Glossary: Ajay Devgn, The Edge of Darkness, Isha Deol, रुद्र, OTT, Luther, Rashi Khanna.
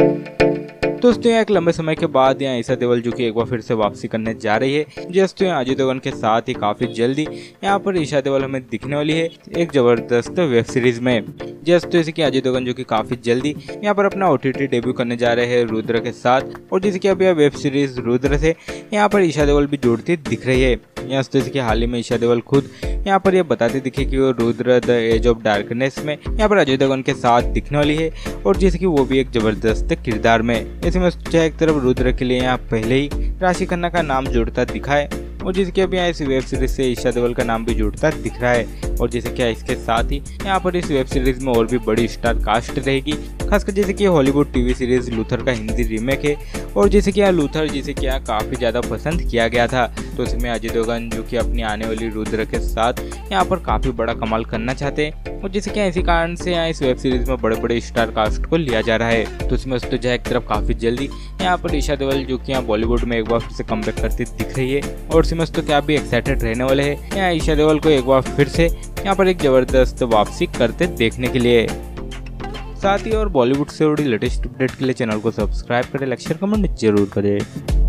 दोस्तों एक लंबे समय के बाद यहाँ ईशा देओल जो कि एक बार फिर से वापसी करने जा रही है। दोस्तों अजय देवगन के साथ ही काफी जल्दी यहाँ पर ईशा देओल हमें दिखने वाली है एक जबरदस्त वेब सीरीज में। दोस्तों जैसे कि अजय देवगन जो कि काफी जल्दी यहाँ पर अपना OTT डेब्यू करने जा रहे हैं रुद्र के साथ, और जैसे कि अब यह वेब सीरीज रुद्र से यहाँ पर ईशा देओल भी जोड़ती दिख रही है। दोस्तों जैसे कि हाल ही में ईशा देओल खुद यहाँ पर यह बताते दिखे कि वो रुद्र the edge of darkness में यहाँ पर अजय देवगन के साथ दिखने वाली है, और जैसे कि वो भी एक जबरदस्त किरदार में। ऐसे में एक तरफ रुद्र के लिए यहाँ पहले ही राशि खन्ना का नाम जुड़ता दिखा है, और जैसे कि अब यहाँ इस वेब सीरीज से ईशा देओल का नाम भी जुड़ता दिख रहा है। और जैसे कि इसके साथ ही यहाँ पर इस वेब सीरीज में और भी बड़ी स्टार कास्ट रहेगी, खासकर जैसे कि हॉलीवुड TV सीरीज लूथर का हिंदी रीमेक है, और जैसे कि यहाँ लूथर जिसे कि यहाँ काफी ज्यादा पसंद किया गया था। तो इसमें अजय देवगन जो कि अपनी आने वाली रुद्र के साथ यहाँ पर काफी बड़ा कमाल करना चाहते हैं, और जैसे कि इसी कारण से यहाँ इस वेब सीरीज में बड़े बड़े स्टार कास्ट को लिया जा रहा है। तो इसमें तो एक तरफ काफी जल्दी यहाँ पर ईशा देओल जो कि यहाँ बॉलीवुड में एक बार फिर से कमबैक करती दिख रही है, और इसमें तो क्या भी एक्साइटेड रहने वाले है यहाँ ईशा देओल को एक बार फिर से यहाँ पर एक जबरदस्त वापसी करते देखने के लिए। साथ ही और बॉलीवुड से जुड़ी लेटेस्ट अपडेट के लिए चैनल को सब्सक्राइब करें, लाइक शेयर कमेंट जरूर करें।